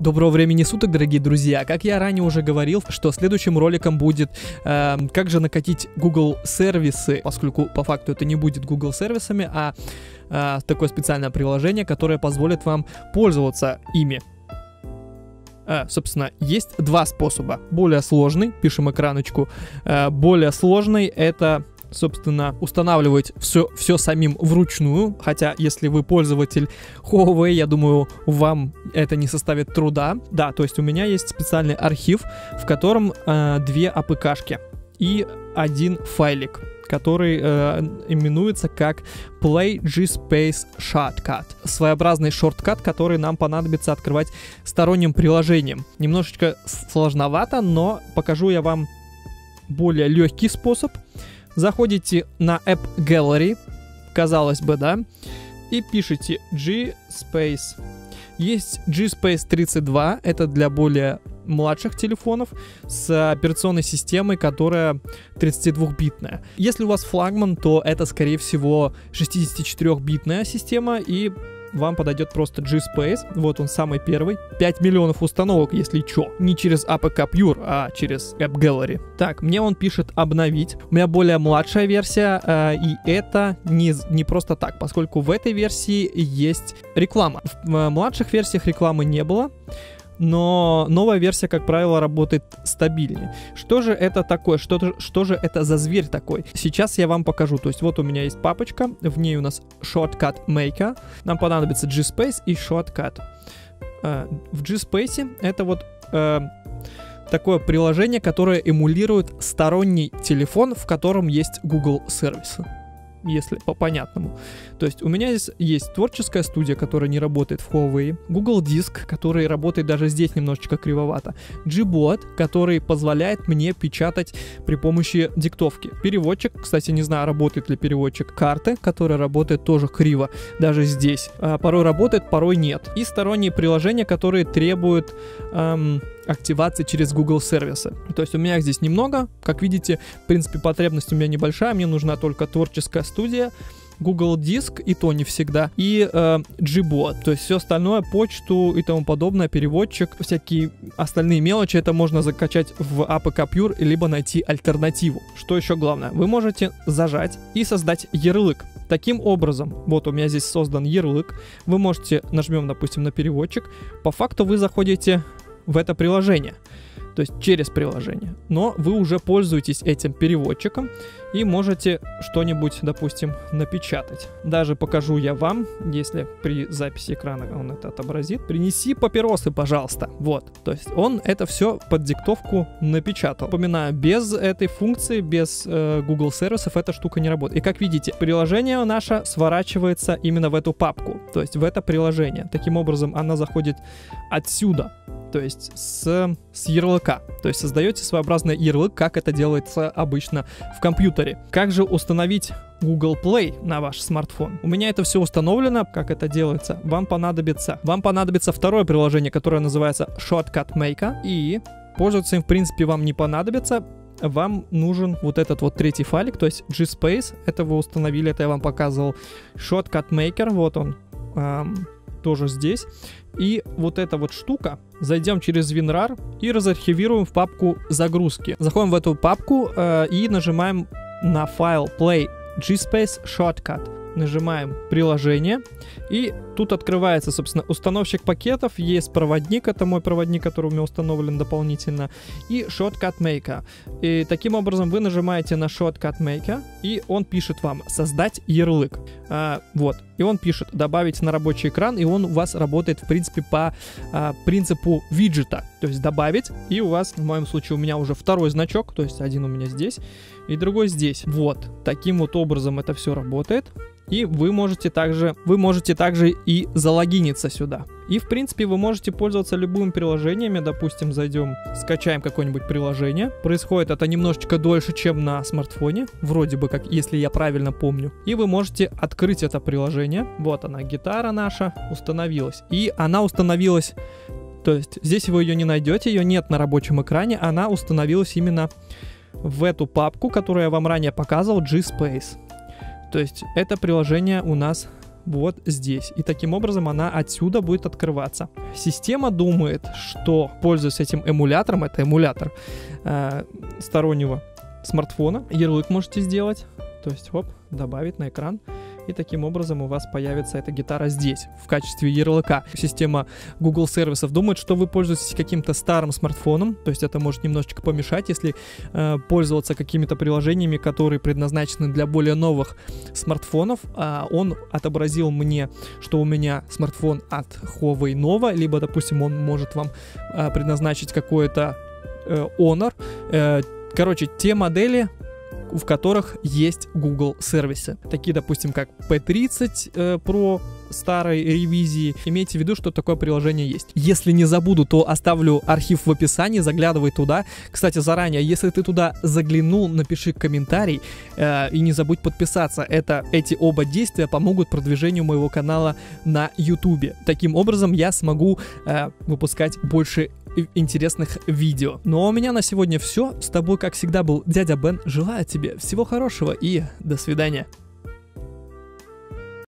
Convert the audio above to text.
Доброго времени суток, дорогие друзья. Как я ранее уже говорил, что следующим роликом будет как же накатить Google сервисы, поскольку по факту это не будет Google сервисами, а такое специальное приложение, которое позволит вам пользоваться ими. Собственно, есть два способа. Более сложный, пишем экраночку, более сложный это... собственно, устанавливать все самим вручную, хотя если вы пользователь Huawei, я думаю, вам это не составит труда. Да, то есть у меня есть специальный архив, в котором две АПКшки и один файлик, который именуется как Play GSpace Shortcut. Своеобразный шорткат, который нам понадобится открывать сторонним приложением. Немножечко сложновато, но покажу я вам более легкий способ. Заходите на AppGallery, казалось бы, да, и пишите GSpace. Есть GSpace 32, это для более младших телефонов с операционной системой, которая 32-битная. Если у вас флагман, то это, скорее всего, 64-битная система, и вам подойдет просто GSpace. Вот он самый первый. 5 миллионов установок, если чё. Не через APKPure, а через AppGallery. Так, мне он пишет обновить. У меня более младшая версия, и это не просто так, поскольку в этой версии есть реклама. В младших версиях рекламы не было, но новая версия, как правило, работает стабильнее. Что же это такое? Что же это за зверь такой? Сейчас я вам покажу. То есть вот у меня есть папочка, в ней у нас Shortcut Maker. Нам понадобится GSpace и Shortcut. В GSpace это вот такое приложение, которое эмулирует сторонний телефон, в котором есть Google сервисы. Если по-понятному. То есть у меня здесь есть творческая студия, которая не работает в Huawei, Google Диск, который работает даже здесь немножечко кривовато, Gboard, который позволяет мне печатать при помощи диктовки. Переводчик, кстати, не знаю, работает ли переводчик карты, который работает тоже криво, даже здесь. Порой работает, порой нет. И сторонние приложения, которые требуют... активации через Google сервисы. То есть у меня их здесь немного. Как видите, в принципе, потребность у меня небольшая. Мне нужна только творческая студия, Google Диск, и то не всегда, и Gboard. То есть все остальное, почту и тому подобное, переводчик, всякие остальные мелочи, это можно закачать в APKPure, либо найти альтернативу. Что еще главное? Вы можете зажать и создать ярлык. Таким образом, вот у меня здесь создан ярлык. Вы можете, нажмем, допустим, на переводчик. По факту вы заходите... в это приложение, то есть через приложение, но вы уже пользуетесь этим переводчиком и можете что-нибудь, допустим, напечатать. Даже покажу я вам, если при записи экрана он это отобразит. Принеси папиросы, пожалуйста. Вот, то есть он это все под диктовку напечатал. Напоминаю, без этой функции, без Google сервисов эта штука не работает. И как видите, приложение наше сворачивается именно в эту папку, то есть в это приложение. Таким образом, она заходит отсюда. То есть с ярлыка. То есть создаете своеобразный ярлык, как это делается обычно в компьютере. Как же установить Google Play на ваш смартфон? У меня это все установлено. Как это делается? Вам понадобится второе приложение, которое называется Shortcut Maker. И пользоваться им, в принципе, вам не понадобится. Вам нужен вот этот вот третий файлик, то есть GSpace. Это вы установили, это я вам показывал. Shortcut Maker, вот он. Тоже здесь. И вот эта вот штука. Зайдем через WinRAR и разархивируем в папку загрузки. Заходим в эту папку и нажимаем на файл Play GSpace Shortcut. Нажимаем приложение. И тут открывается, собственно, установщик пакетов. Есть проводник, это мой проводник, который у меня установлен дополнительно. И Shortcut Maker. И таким образом вы нажимаете на Shortcut Maker. И он пишет вам создать ярлык. Вот. И он пишет добавить на рабочий экран. И он у вас работает, в принципе, по принципу виджета. То есть добавить. И у вас, в моем случае, у меня уже второй значок. То есть один у меня здесь и другой здесь. Вот. Таким вот образом это все работает. И вы можете также и залогиниться сюда. И, в принципе, вы можете пользоваться любыми приложениями. Допустим, зайдем, скачаем какое-нибудь приложение. Происходит это немножечко дольше, чем на смартфоне. Вроде бы как, если я правильно помню. И вы можете открыть это приложение. Вот она, гитара наша установилась. И она установилась... То есть здесь вы ее не найдете, ее нет на рабочем экране. Она установилась именно в эту папку, которую я вам ранее показывал, GSpace. То есть это приложение у нас вот здесь. И таким образом она отсюда будет открываться. Система думает, что, пользуясь этим эмулятором, это эмулятор стороннего смартфона, ярлык можете сделать, то есть, оп, добавить на экран. И таким образом у вас появится эта гитара здесь, в качестве ярлыка. Система Google сервисов думает, что вы пользуетесь каким-то старым смартфоном, то есть это может немножечко помешать, если пользоваться какими-то приложениями, которые предназначены для более новых смартфонов. Он отобразил мне, что у меня смартфон от Huawei Nova, либо, допустим, он может вам предназначить какое-то Honor. Короче, те модели, в которых есть Google сервисы. Такие, допустим, как P30 Pro старой ревизии. Имейте в виду, что такое приложение есть. Если не забуду, то оставлю архив в описании, заглядывай туда. Кстати, заранее, если ты туда заглянул, напиши комментарий и не забудь подписаться. Эти оба действия помогут продвижению моего канала на YouTube. Таким образом, я смогу выпускать больше интересных видео. Ну а у меня на сегодня все. С тобой, как всегда, был дядя Бен. Желаю тебе всего хорошего и до свидания.